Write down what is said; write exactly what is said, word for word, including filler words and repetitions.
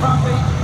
property.